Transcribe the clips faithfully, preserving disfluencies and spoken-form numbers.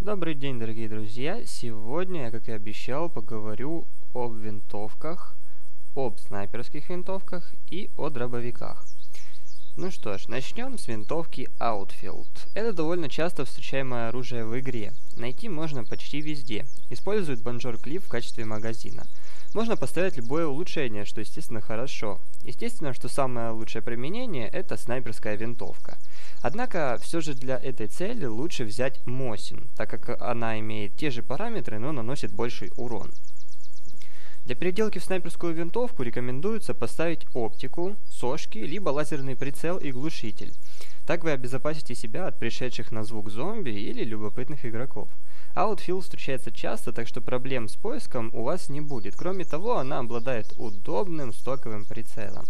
Добрый день, дорогие друзья! Сегодня я, как и обещал, поговорю об винтовках, об снайперских винтовках и о дробовиках. Ну что ж, начнем с винтовки Outfield. Это довольно часто встречаемое оружие в игре. Найти можно почти везде. Используют Банжор Клив в качестве магазина. Можно поставить любое улучшение, что, естественно, хорошо. Естественно, что самое лучшее применение – это снайперская винтовка. Однако, все же для этой цели лучше взять Мосин, так как она имеет те же параметры, но наносит больший урон. Для переделки в снайперскую винтовку рекомендуется поставить оптику, сошки, либо лазерный прицел и глушитель. Так вы обезопасите себя от пришедших на звук зомби или любопытных игроков. Outfield встречается часто, так что проблем с поиском у вас не будет. Кроме того, она обладает удобным стоковым прицелом.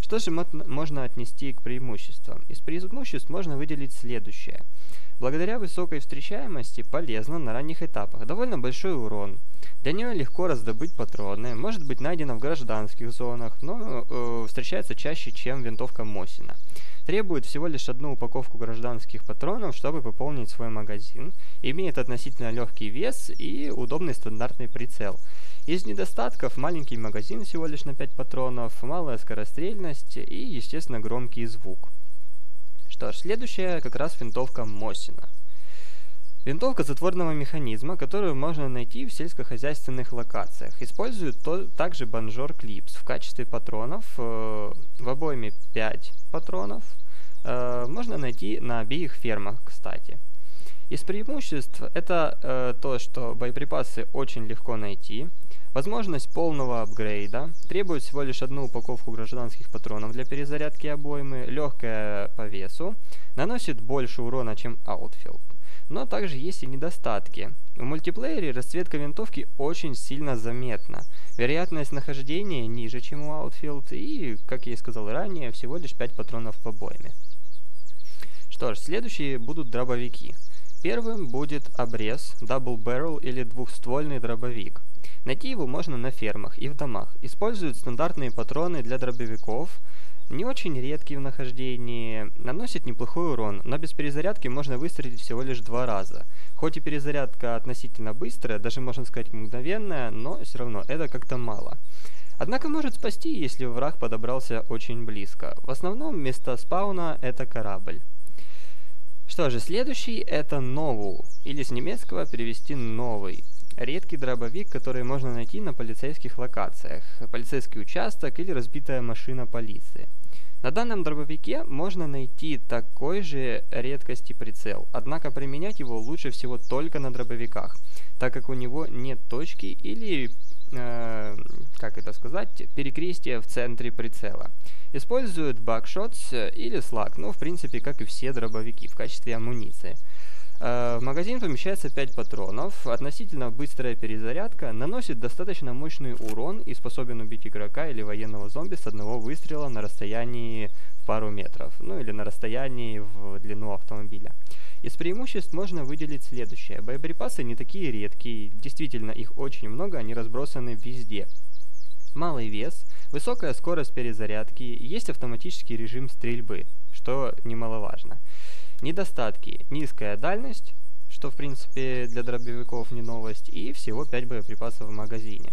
Что же можно отнести к преимуществам? Из преимуществ можно выделить следующее. Благодаря высокой встречаемости полезно на ранних этапах. Довольно большой урон. Для нее легко раздобыть патроны. Может быть найдено в гражданских зонах, но э, встречается чаще, чем винтовка Мосина. Требует всего лишь одну упаковку гражданских патронов, чтобы пополнить свой магазин. Имеет относительно легкий вес и удобный стандартный прицел. Из недостатков маленький магазин всего лишь на пять патронов, малая скорострельность и, естественно, громкий звук. Что ж, следующая как раз винтовка Мосина. Винтовка затворного механизма, которую можно найти в сельскохозяйственных локациях. Используют то, также Банжор Клипс в качестве патронов, э, в обойме пять патронов. Э, можно найти на обеих фермах, кстати. Из преимуществ это э, то, что боеприпасы очень легко найти. Возможность полного апгрейда, требует всего лишь одну упаковку гражданских патронов для перезарядки обоймы, легкая по весу, наносит больше урона, чем Outfield. Но также есть и недостатки. В мультиплеере расцветка винтовки очень сильно заметна. Вероятность нахождения ниже, чем у Outfield, и, как я и сказал ранее, всего лишь пять патронов по обойме. Что ж, следующие будут дробовики. Первым будет обрез, double barrel или двухствольный дробовик. Найти его можно на фермах и в домах. Используют стандартные патроны для дробовиков, не очень редкие в нахождении, наносит неплохой урон, но без перезарядки можно выстрелить всего лишь два раза. Хоть и перезарядка относительно быстрая, даже можно сказать мгновенная, но все равно это как-то мало. Однако может спасти, если враг подобрался очень близко. В основном место спауна это корабль. Что же, следующий это Novuh, или с немецкого перевести новый. Редкий дробовик, который можно найти на полицейских локациях, полицейский участок или разбитая машина полиции. На данном дробовике можно найти такой же редкости прицел, однако применять его лучше всего только на дробовиках, так как у него нет точки или, э, как это сказать, перекрестия в центре прицела. Используют бакшотс или слаг, ну в принципе как и все дробовики в качестве амуниции. В магазин помещается пять патронов, относительно быстрая перезарядка, наносит достаточно мощный урон и способен убить игрока или военного зомби с одного выстрела на расстоянии в пару метров, ну или на расстоянии в длину автомобиля. Из преимуществ можно выделить следующее. Боеприпасы не такие редкие, действительно их очень много, они разбросаны везде. Малый вес, высокая скорость перезарядки, есть автоматический режим стрельбы, что немаловажно. Недостатки. Низкая дальность, что в принципе для дробовиков не новость, и всего пять боеприпасов в магазине.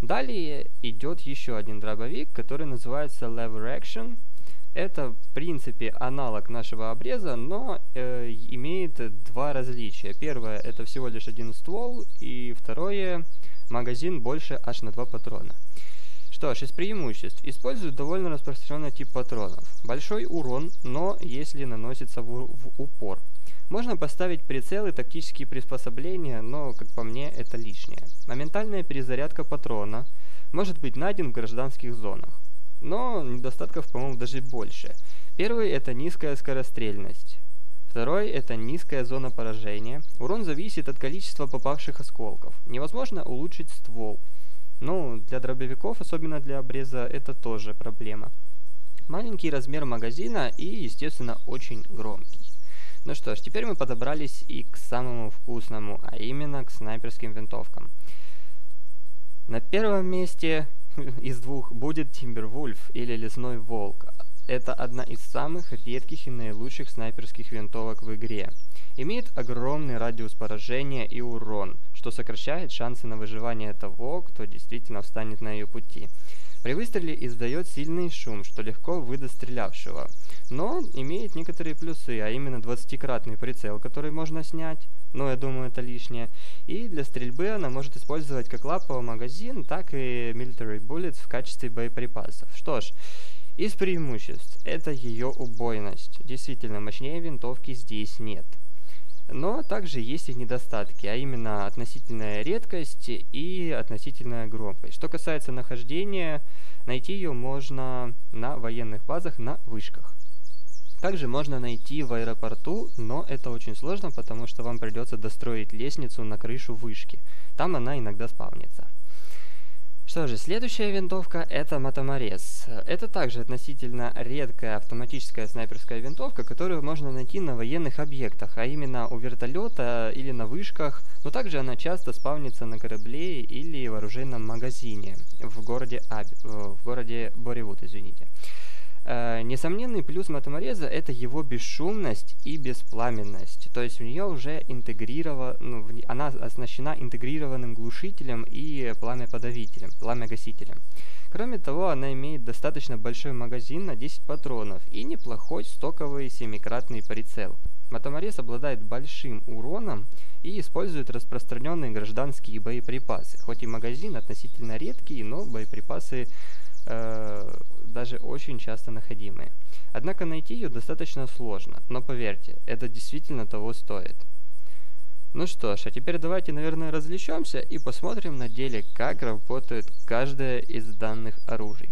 Далее идет еще один дробовик, который называется Lever Action. Это в принципе аналог нашего обреза, но э, имеет два различия. Первое это всего лишь один ствол, и второе магазин больше аж на два патрона. Что ж, из преимуществ. Используют довольно распространенный тип патронов. Большой урон, но если наносится в, в упор. Можно поставить прицелы, тактические приспособления, но, как по мне, это лишнее. Моментальная перезарядка патрона может быть найден в гражданских зонах. Но недостатков, по-моему, даже больше. Первый – это низкая скорострельность. Второй – это низкая зона поражения. Урон зависит от количества попавших осколков. Невозможно улучшить ствол. Ну, для дробовиков, особенно для обреза, это тоже проблема. Маленький размер магазина и, естественно, очень громкий. Ну что ж, теперь мы подобрались и к самому вкусному, а именно к снайперским винтовкам. На первом месте из двух будет Timberwolf или лесной волк. Это одна из самых редких и наилучших снайперских винтовок в игре. Имеет огромный радиус поражения и урон, что сокращает шансы на выживание того, кто действительно встанет на ее пути. При выстреле издает сильный шум, что легко выдаст стрелявшего, но имеет некоторые плюсы, а именно двадцатикратный прицел, который можно снять, но я думаю это лишнее, и для стрельбы она может использовать как лаповый магазин, так и Military Bullets в качестве боеприпасов. Что ж, из преимуществ это ее убойность, действительно мощнее винтовки здесь нет. Но также есть и недостатки, а именно относительная редкость и относительная громкость. Что касается нахождения, найти ее можно на военных базах, на вышках. Также можно найти в аэропорту, но это очень сложно, потому что вам придется достроить лестницу на крышу вышки. Там она иногда спавнится. Что же, следующая винтовка — это Матаморез. Это также относительно редкая автоматическая снайперская винтовка, которую можно найти на военных объектах, а именно у вертолета или на вышках, но также она часто спавнится на корабле или в оружейном магазине в городе, Аб... в городе Боривуд, извините. Несомненный плюс Матамореза — это его бесшумность и беспламенность, то есть в нее уже интегрирована, ну, она оснащена интегрированным глушителем и пламя-подавителем, пламя-гасителем. Кроме того, она имеет достаточно большой магазин на десять патронов и неплохой стоковый семикратный прицел. Матаморез обладает большим уроном и использует распространенные гражданские боеприпасы, хоть и магазин относительно редкий, но боеприпасы э даже очень часто находимые. Однако найти ее достаточно сложно, но поверьте, это действительно того стоит. Ну что ж, а теперь давайте, наверное, развлечемся и посмотрим на деле, как работает каждое из данных оружий.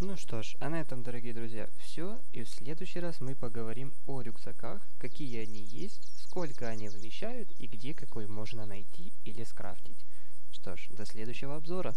Ну что ж, а на этом, дорогие друзья, все, и в следующий раз мы поговорим о рюкзаках, какие они есть, сколько они вмещают и где какой можно найти или скрафтить. Что ж, до следующего обзора.